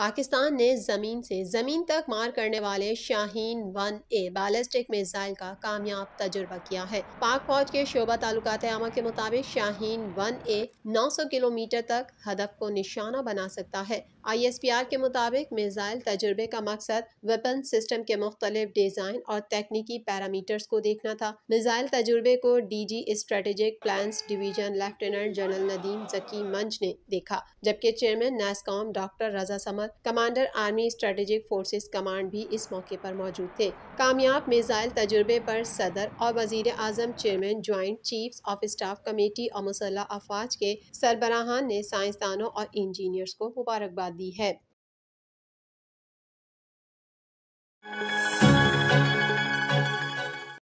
पाकिस्तान ने ज़मीन से ज़मीन तक मार करने वाले Shaheen one A ballistic missile का कामयाब तजुर्बा किया है। पाक फौज के शोबा तालुकात आमा के मुताबिक शाहीन वन ए 900 किलोमीटर तक हदफ को निशाना बना सकता है। ISPR के मुताबिक मिसाइल तजुर्बे का मकसद वेपन सिस्टम के मुख्तलिफ डिज़ाइन और तकनीकी पैरामीटर्स को देखना था। मिसाइल तजुर्बे को DG strategic plan division lieutenant general Nadeem Zaki Manj ने देखा, जबकि चेयरमैन नेसम डॉक्टर रजा सम, commander army strategic forces command भी इस मौके पर मौजूद थे। कामयाब मिसाइल तजुर्बे पर सदर और वजीर आजम, chairman joint chiefs of staff committee और मुसल्ह अफवाज के सरबराहान ने साइंसदानों और इंजीनियर्स को मुबारकबाद दी है।